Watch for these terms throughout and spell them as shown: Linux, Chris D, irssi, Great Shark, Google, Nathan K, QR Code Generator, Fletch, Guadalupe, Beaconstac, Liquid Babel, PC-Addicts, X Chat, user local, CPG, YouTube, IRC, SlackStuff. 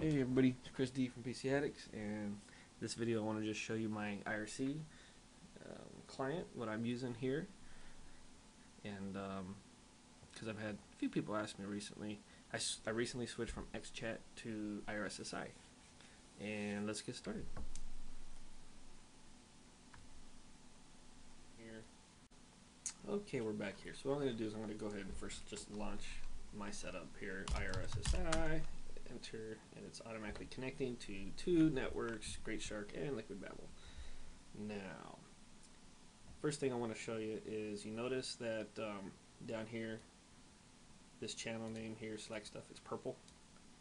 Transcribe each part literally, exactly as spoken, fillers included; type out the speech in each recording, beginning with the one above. Hey everybody, it's Chris D from P C Addicts, and this video I want to just show you my I R C um, client, what I'm using here, and because um, I've had a few people ask me recently. I, I recently switched from X Chat to I R S S I, and let's get started. Here. Okay, we're back here. So what I'm going to do is I'm going to go ahead and first just launch my setup here, I R S S I, enter, and it's automatically connecting to two networks, Great Shark and Liquid Babel. Now, first thing I want to show you is you notice that um, down here, this channel name here, SlackStuff, it's purple.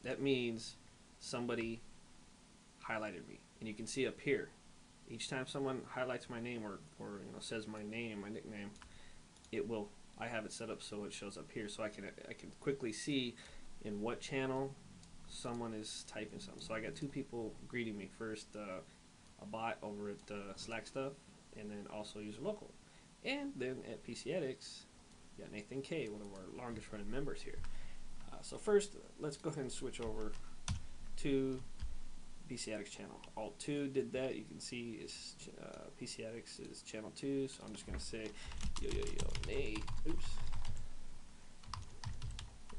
That means somebody highlighted me, and you can see up here, each time someone highlights my name or, or you know, says my name, my nickname, it will. I have it set up so it shows up here, so I can I can quickly see in what channel someone is typing something. So I got two people greeting me. First, uh, a bot over at uh, SlackStuff, and then also User Local, and then at P C Addicts. Yeah, Nathan K, one of our longest running members here. Uh, so first, let's go ahead and switch over to P C Addicts channel. Alt two did that. You can see is uh, P C Addicts is channel two, so I'm just going to say yo yo yo nay. Oops.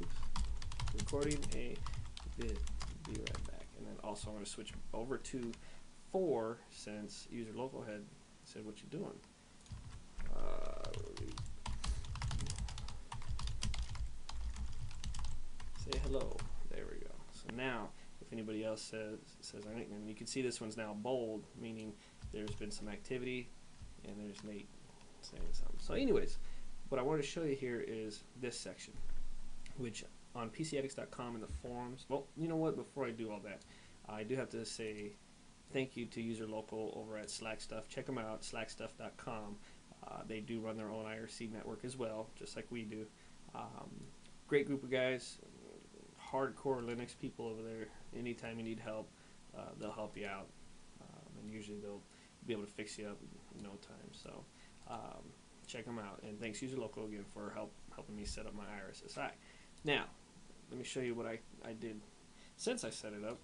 Oops. Recording a vid. Be right back. And then also I'm going to switch over to four since User Local had said what you're doing. Uh, Say hello. There we go. So now, if anybody else says says our nickname, you can see this one's now bold, meaning there's been some activity, and there's Nate saying something. So, anyways, what I wanted to show you here is this section, which on P C Addicts dot com in the forums. Well, you know what? Before I do all that, I do have to say thank you to User Local over at SlackStuff. Check them out, SlackStuff dot com. Uh, they do run their own I R C network as well, just like we do. Um, great group of guys. Hardcore Linux people over there. Anytime you need help, uh, they'll help you out, um, and usually they'll be able to fix you up in no time. So um, check them out, and thanks User Local again for help helping me set up my I R S S I. Now let me show you what I, I did since I set it up.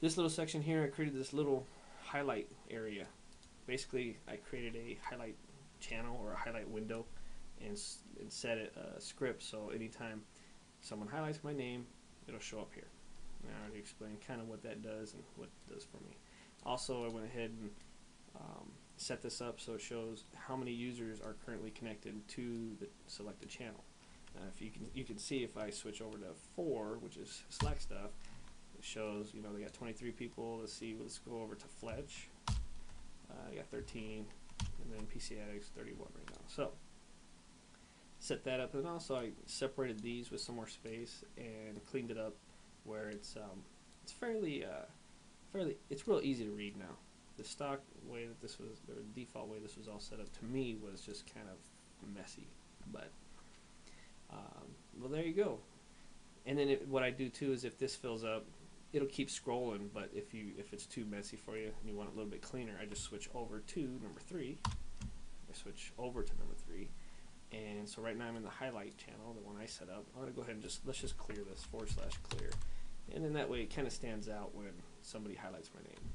This little section here, I created this little highlight area. Basically I created a highlight channel or a highlight window and, and set it a script so anytime someone highlights my name, it'll show up here. And I already explained kind of what that does and what it does for me. Also, I went ahead and um, set this up so it shows how many users are currently connected to the selected channel. Uh, if you can, you can see if I switch over to four, which is SlackStuff, it shows you know they got twenty-three people. Let's see, let's go over to Fletch. I uh, got thirteen, and then P C Addicts thirty-one right now. So. Set that up, and also I separated these with some more space and cleaned it up where it's um, it's fairly uh, fairly it's real easy to read now. The stock way that this was, or the default way this was all set up to me was just kind of messy, but um, well there you go. And then it, what I do too is if this fills up, it'll keep scrolling, but if you if it's too messy for you and you want it a little bit cleaner, I just switch over to number three. I switch over to number three. And so right now I'm in the highlight channel, the one I set up. I'm going to go ahead and just, let's just clear this, forward slash clear. And then that way it kind of stands out when somebody highlights my name.